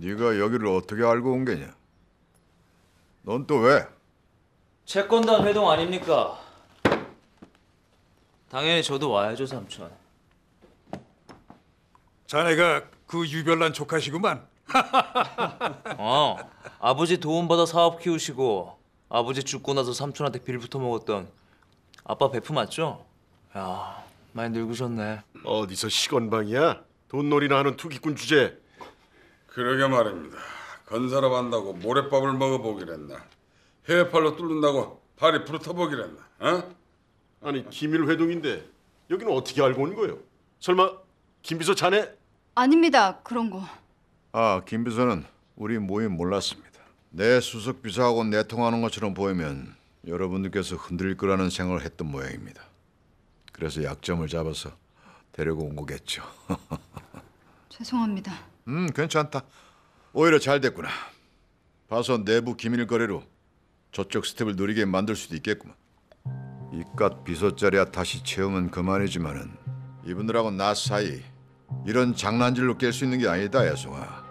네가 여기를 어떻게 알고 온 게냐? 넌 또 왜? 채권단 회동 아닙니까? 당연히 저도 와야죠, 삼촌. 자네가 그 유별난 조카시구만. 아버지 도움받아 사업 키우시고 아버지 죽고 나서 삼촌한테 빌붙어 먹었던 아빠 베프 맞죠? 야, 많이 늙으셨네. 어디서 시건방이야? 돈놀이나 하는 투기꾼 주제. 그러게 말입니다. 건설업 한다고 모래밥을 먹어보기로 했나? 해외팔로 뚫는다고 발이 부르터보기로 했나? 어? 아니, 기밀회동인데 여기는 어떻게 알고 온 거예요? 설마 김 비서 자네? 아닙니다, 그런 거. 아, 김 비서는 우리 모임 몰랐습니다. 내 수석 비서하고 내통하는 것처럼 보이면 여러분들께서 흔들릴 거라는 생각을 했던 모양입니다. 그래서 약점을 잡아서 데리고 온 거겠죠. 죄송합니다. 괜찮다. 오히려 잘 됐구나. 봐서 내부 기밀거래로 저쪽 스텝을 노리게 만들 수도 있겠구만. 이깟 비서 자리야 다시 채우면 그만이지만은 이분들하고 나 사이 이런 장난질로 깰 수 있는 게 아니다, 야송아.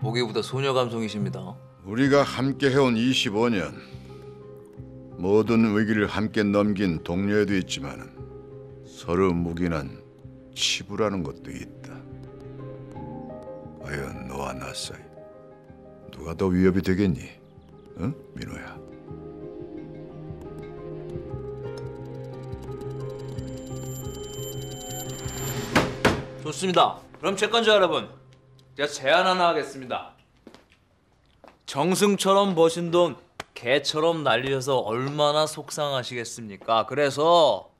보기보다 소녀 감성이십니다. 우리가 함께 해온 25년 모든 위기를 함께 넘긴 동료에도 있지만은 서로 묵인한 치부라는 것도 있다. 과연 너와 나 사이 누가 더 위협이 되겠니? 응, 민호야? 좋습니다. 그럼 채권자 여러분, 제가 제안 하나 하겠습니다. 정승처럼 버신 돈 개처럼 날리셔서 얼마나 속상하시겠습니까? 그래서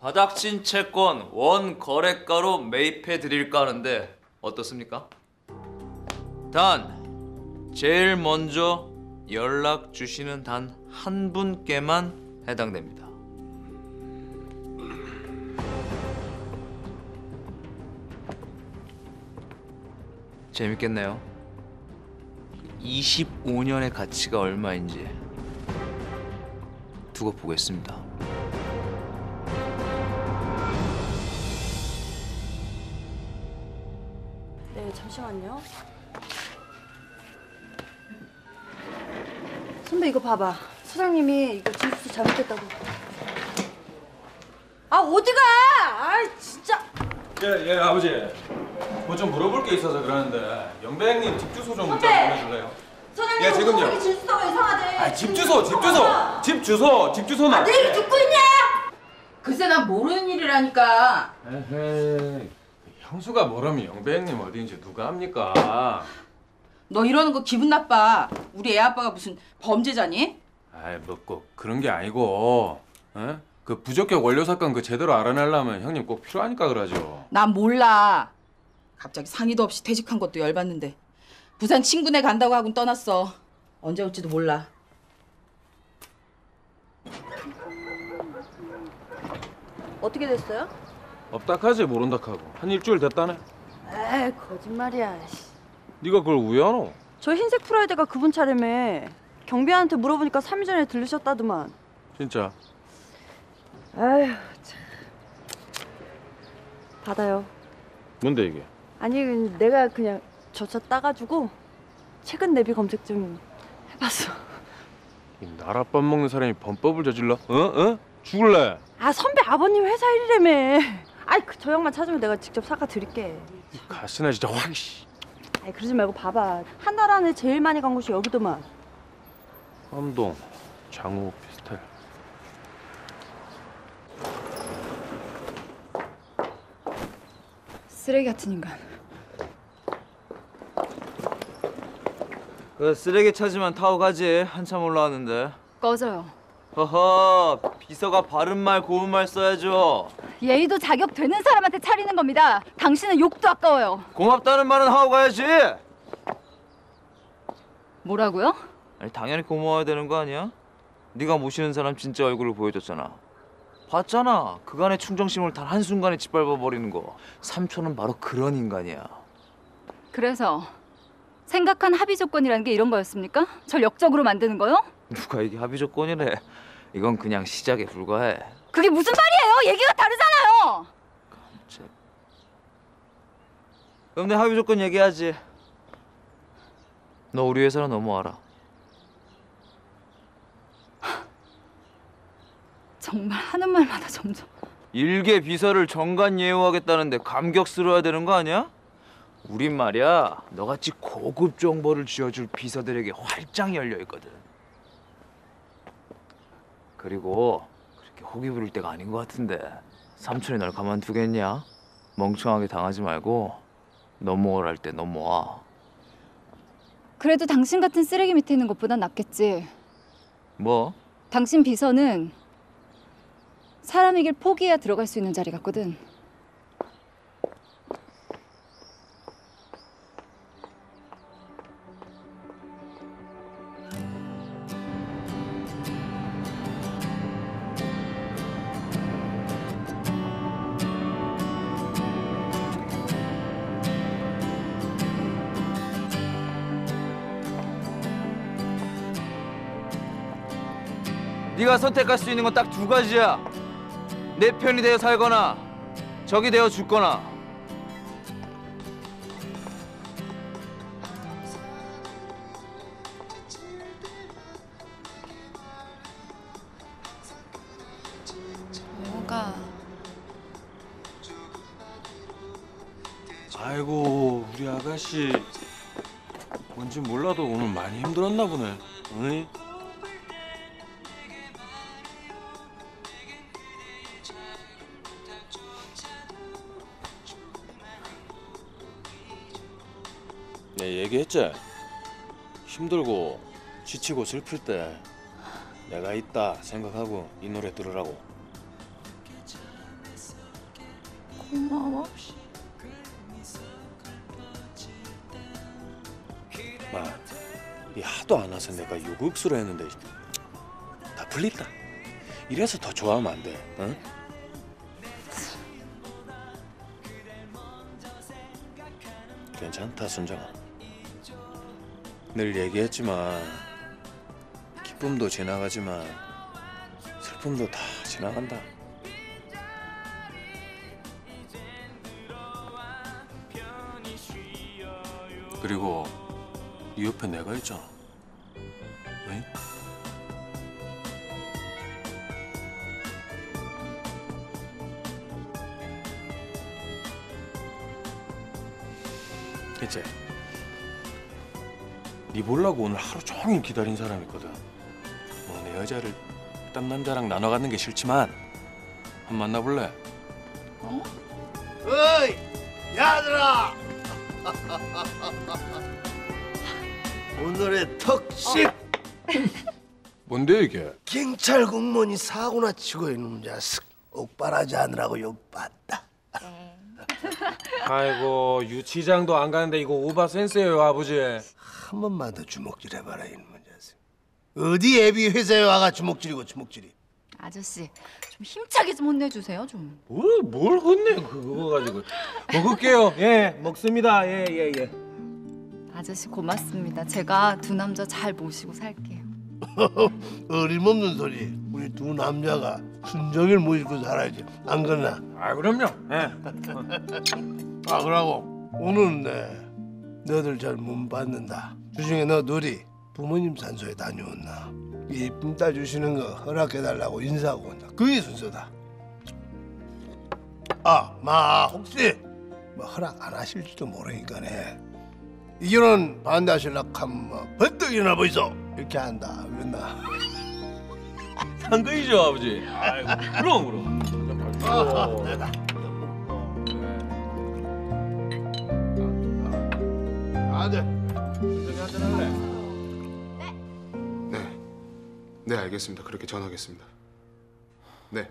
바닥친 채권 원 거래가로 매입해 드릴까 하는데 어떻습니까? 단, 제일 먼저 연락 주시는 단 한 분께만 해당됩니다. 재밌겠네요. 25년의 가치가 얼마인지 두고 보겠습니다. 네, 잠시만요. 선배, 이거 봐봐. 사장님이 이거 진술서 잘못됐다고. 아, 어디가! 아, 진짜! 예, 아버지. 뭐 좀 물어볼 게 있어서 그러는데 영배님 집주소 좀 문자 보내줄래요? 사장님, 예, 지금요. 여기 집주소가 이상하대. 아, 집주소는. 아, 내 얘기 듣고 있냐? 글쎄, 난 모르는 일이라니까. 에헤이, 형수가 모르면 영배님 어디인지 누가 합니까? 너 이러는 거 기분 나빠. 우리 애 아빠가 무슨 범죄자니? 아이, 뭐 꼭 그런 게 아니고. 에? 그 부적격 원료 사건 그 제대로 알아내려면 형님 꼭 필요하니까 그러죠. 난 몰라. 갑자기 상의도 없이 퇴직한 것도 열받는데 부산 친구네 간다고 하고는 떠났어. 언제 올지도 몰라. 어떻게 됐어요? 없다카지 모른다카고 한 일주일 됐다네. 에이, 거짓말이야. 네가 그걸 왜 알아? 저 흰색 프라이드가 그분 차례며 경비한테 물어보니까 3일 전에 들르셨다더만. 진짜? 아휴 참. 받아요. 뭔데 이게? 아니, 내가 그냥 저 차 따가지고 최근 내비 검색 좀 해봤어. 이 나랏밥 먹는 사람이 범법을 저질러? 어? 어? 죽을래? 아, 선배 아버님 회사 일이라며. 아이, 그 저 형만 찾으면 내가 직접 사과 드릴게. 가시나 진짜 확. 아이, 그러지 말고 봐봐. 한 달 안에 제일 많이 간 곳이 여기더만. 함동 장호 오피스텔. 쓰레기 같은 인간. 그 쓰레기 차지만 타고 가지. 한참 올라왔는데. 꺼져요. 허허, 비서가 바른 말 고운 말 써야죠. 예의도 자격 되는 사람한테 차리는 겁니다. 당신은 욕도 아까워요. 고맙다는 말은 하고 가야지. 뭐라고요? 아니, 당연히 고마워야 되는 거 아니야? 네가 모시는 사람 진짜 얼굴을 보여줬잖아. 봤잖아, 그간의 충정심을 단 한순간에 짓밟아버리는 거. 삼촌은 바로 그런 인간이야. 그래서 생각한 합의 조건이라는 게 이런 거였습니까? 절 역적으로 만드는 거요? 누가 이게 합의 조건이래. 이건 그냥 시작에 불과해. 그게 무슨 말이에요? 얘기가 다르잖아요. 그럼 내 합의 조건 얘기하지. 너 우리 회사로 넘어와라. 정말 하는 말마다 점점. 일개 비서를 정관 예우하겠다는데 감격스러워야 되는 거 아니야? 우린 말이야 너같이 고급 정보를 쥐어줄 비서들에게 활짝 열려있거든. 그리고 그렇게 호기 부릴 때가 아닌 것 같은데 삼촌이 널 가만두겠냐? 멍청하게 당하지 말고 넘어오랄 때 넘어와. 그래도 당신 같은 쓰레기 밑에 있는 것보단 낫겠지. 뭐? 당신 비서는 사람이길 포기해야 들어갈 수 있는 자리 같거든. 네가 선택할 수 있는 건 딱 두 가지야. 내 편이 되어 살거나 적이 되어 죽거나. 뭐가? 아이고 우리 아가씨 뭔지 몰라도 오늘 많이 힘들었나 보네. 응? 얘기했지? 힘들고 지치고 슬플 때 내가 있다 생각하고 이 노래 들으라고. 고마워. 마, 이 하도 안 와서 내가 요구육수로 했는데 다 풀린다. 이래서 더 좋아하면 안 돼, 응? 괜찮다, 순정아. 늘 얘기했지만 기쁨도 지나가지만 슬픔도 다 지나간다. 그리고 네 옆에 내가 있잖아. 응? 그치? 네 보려고 오늘 하루 종일 기다린 사람이 있거든. 뭐 내 여자를 딴 남자랑 나눠 갖는 게 싫지만 한번 만나볼래? 어? 어이! 야들아! 오늘의 특식! 뭔데 이게? 경찰 공무원이 사고나 치고 이놈 자식 옥발하지 않으라고 욕받다. 아이고 유치장도 안 가는데 이거 오바 센스예요 아버지. 한 번만 더 주먹질 해봐라 이놈의 자식. 어디 애비 회사에 와가 주먹질이고 주먹질이. 아저씨 좀 힘차게 좀 혼내주세요 좀. 뭘 혼내 그거 가지고. 먹을게요. 예 먹습니다. 예예예. 예. 아저씨 고맙습니다. 제가 두 남자 잘 모시고 살게요. 어림없는 소리. 우리 두 남자가 순정이를 모시고 살아야지. 안 그러나? 아 그럼요. 예. 아 그러고 오늘은 너들 잘 못 받는다. 주중에 너 둘이 부모님 산소에 다녀온나. 예쁜 딸 주시는 거 허락해달라고 인사하고 온다. 그게 순서다. 아, 마 혹시 뭐 허락 안 하실지도 모르니까네. 이 결혼 반대하실락하면 뭐 번뜩 일어나 보이소. 이렇게 한다. 그랬나? 한 거이죠 아버지. 아이고, 그럼 그럼. 아, 내가. 아들, 저기 한잔 할래? 네. 네. 네, 알겠습니다. 그렇게 전하겠습니다. 네.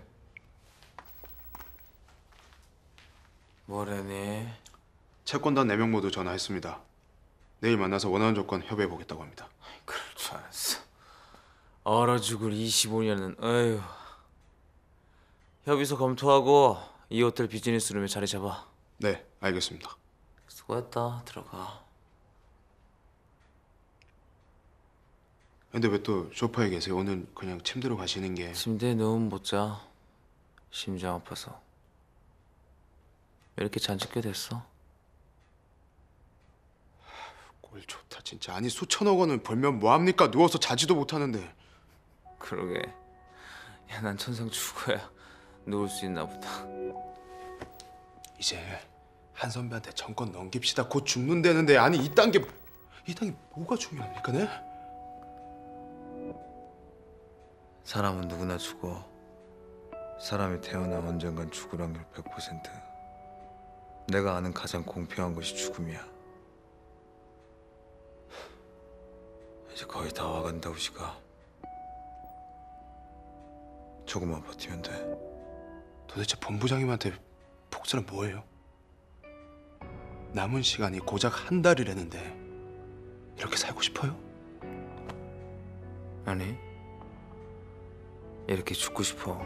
뭐래니? 채권단 4명 모두 전화했습니다. 내일 만나서 원하는 조건 협의해보겠다고 합니다. 그럴 줄 알았어. 얼어 죽을 25년은 어휴. 협의서 검토하고 이 호텔 비즈니스룸에 자리 잡아. 네, 알겠습니다. 수고했다. 들어가. 근데 왜 또 소파에 계세요? 오늘 그냥 침대로 가시는 게. 침대에 누우면 못 자. 심장 아파서. 왜 이렇게 잔뜩게 됐어? 꼴 좋다 진짜. 진짜 아니 수천억 원을 벌면 뭐합니까? 누워서 자지도 못하는데. 그러게. 야, 난 천상 죽어야 누울 수 있나 보다. 이제 한 선배한테 정권 넘깁시다. 곧 죽는다는데. 아니 이딴 게 뭐가 중요합니까? 네? 사람은 누구나 죽어. 사람이 태어나 언젠간 죽을 확률 100%. 내가 아는 가장 공평한 것이 죽음이야. 이제 거의 다 와간다. 우시가 조금만 버티면 돼. 도대체 본부장님한테 복수는 뭐예요? 남은 시간이 고작 한 달이라는데 이렇게 살고 싶어요? 아니, 이렇게 죽고 싶어.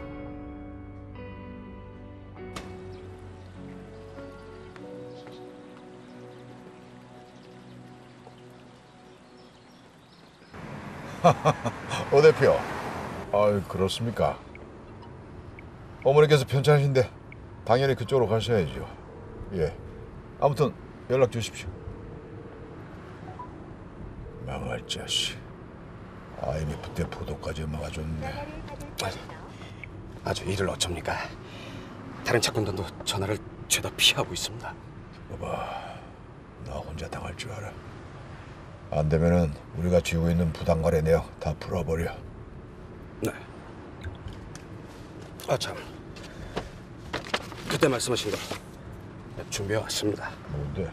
오 대표, 아유 그렇습니까? 어머니께서 편찮으신데 당연히 그쪽으로 가셔야죠. 예, 아무튼 연락 주십시오. 망할 자식, IMF 때 보도까지 막아줬네. 아주 일을 어쩝니까? 다른 채권단도 전화를 죄다 피하고 있습니다. 봐봐, 나 혼자 당할 줄 알아. 안 되면은 우리가 쥐고 있는 부당거래 내역 다 풀어버려. 네. 아 참, 그때 말씀하신 거 준비해 왔습니다. 뭔데?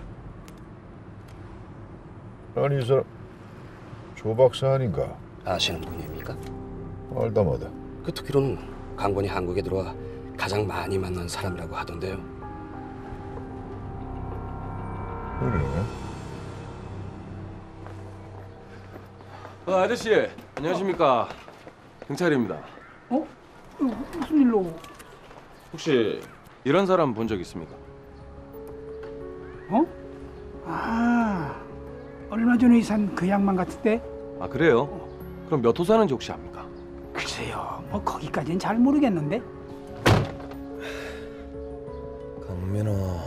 아니 이 사람 조 박사 아닌가? 아시는 분입니까? 알다 마다. 그 듣기로는 강권이 한국에 들어와 가장 많이 만난 사람이라고 하던데요. 그래? 아저씨, 안녕하십니까? 경찰입니다. 어? 무슨 일로? 혹시 이런 사람 본 적 있습니까? 어? 아, 얼마 전에 산 그 양반 같은데? 아, 그래요? 그럼 몇 호 사는지 혹시 압니까? 글쎄요, 뭐 거기까지는 잘 모르겠는데? 강민호,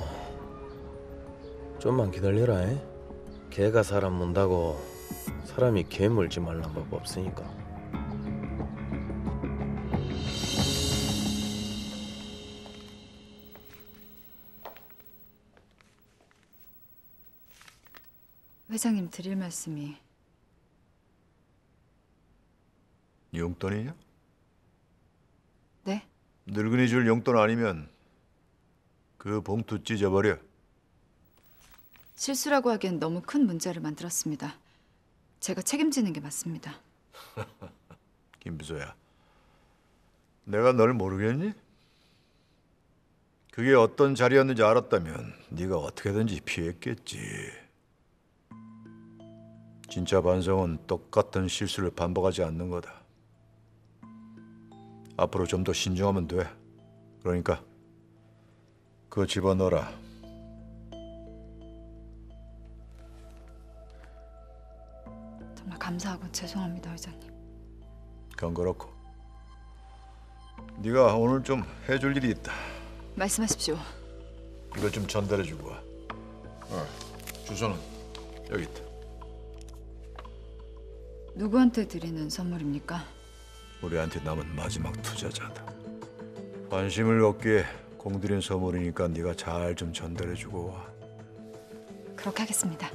좀만 기다려라. 개가 사람 문다고 사람이 개 물지 말란 법 없으니까. 회장님 드릴 말씀이. 용돈이냐? 네? 늙은이 줄 용돈 아니면 그 봉투 찢어버려. 실수라고 하기엔 너무 큰 문제를 만들었습니다. 제가 책임지는 게 맞습니다. 김비서야, 내가 널 모르겠니? 그게 어떤 자리였는지 알았다면 네가 어떻게든지 피했겠지. 진짜 반성은 똑같은 실수를 반복하지 않는 거다. 앞으로 좀 더 신중하면 돼. 그러니까 그거 집어넣어라. 감사하고 죄송합니다, 회장님. 그건 그렇고 네가 오늘 좀 해줄 일이 있다. 말씀하십시오. 이거 좀 전달해주고 와. 주소는 여기 있다. 누구한테 드리는 선물입니까? 우리한테 남은 마지막 투자자다. 관심을 얻기에 공들인 선물이니까 네가 잘 좀 전달해주고 와. 그렇게 하겠습니다.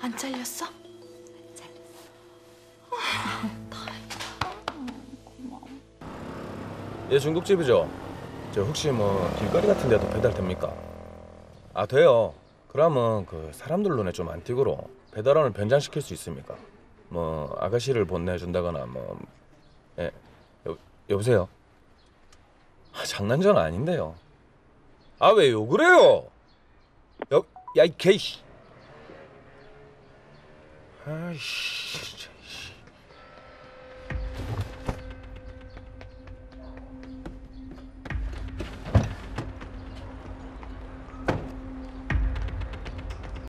안 잘렸어? 안 잘렸어. 다행이다. 고마워. 예, 중국집이죠? 저 혹시 뭐 길거리 같은 데도 배달 됩니까? 아, 돼요. 그러면 그 사람들 눈에 좀 안 띄고로 배달원을 변장시킬 수 있습니까? 뭐 아가씨를 본내준다거나 뭐... 예, 여보세요? 아, 장난전 아닌데요. 아, 왜 욕을 해요? 야, 이 개이씨. 아이씨.